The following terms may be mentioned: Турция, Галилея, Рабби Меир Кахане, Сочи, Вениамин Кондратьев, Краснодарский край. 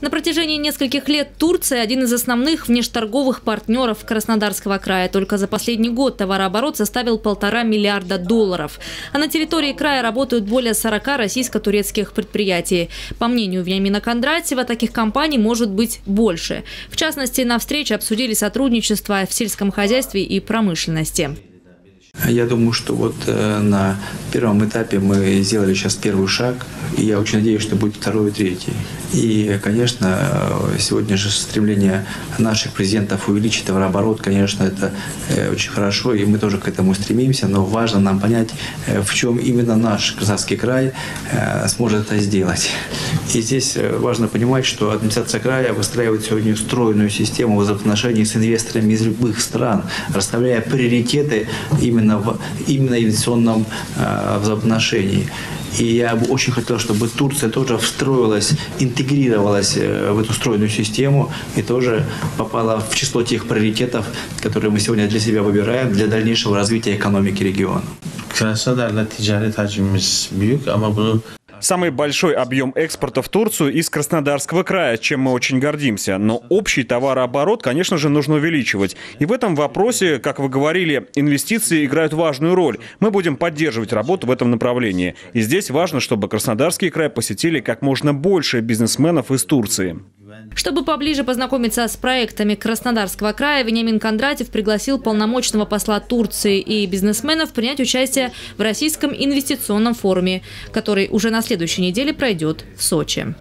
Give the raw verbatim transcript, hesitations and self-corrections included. На протяжении нескольких лет Турция – один из основных внешторговых партнеров Краснодарского края. Только за последний год товарооборот составил полтора миллиарда долларов. А на территории края работают более сорока российско-турецких предприятий. По мнению Вениамина Кондратьева, таких компаний может быть больше. В частности, на встрече обсудили сотрудничество в сельском хозяйстве и промышленности. Я думаю, что вот на первом этапе мы сделали сейчас первый шаг, и я очень надеюсь, что будет второй и третий. И, конечно, сегодня же стремление наших президентов увеличить товарооборот, конечно, это очень хорошо, и мы тоже к этому стремимся, но важно нам понять, в чем именно наш Краснодарский край сможет это сделать. И здесь важно понимать, что администрация края выстраивает сегодня стройную систему взаимоотношений с инвесторами из любых стран, расставляя приоритеты именно в именно инвестиционном э, взаимоотношении. И я бы очень хотел, чтобы Турция тоже встроилась, интегрировалась в эту стройную систему и тоже попала в число тех приоритетов, которые мы сегодня для себя выбираем для дальнейшего развития экономики региона. Самый большой объем экспорта в Турцию из Краснодарского края, чем мы очень гордимся. Но общий товарооборот, конечно же, нужно увеличивать. И в этом вопросе, как вы говорили, инвестиции играют важную роль. Мы будем поддерживать работу в этом направлении. И здесь важно, чтобы Краснодарский край посетили как можно больше бизнесменов из Турции. Чтобы поближе познакомиться с проектами Краснодарского края, Вениамин Кондратьев пригласил полномочного посла Турции и бизнесменов принять участие в Российском инвестиционном форуме, который уже на следующей неделе пройдет в Сочи.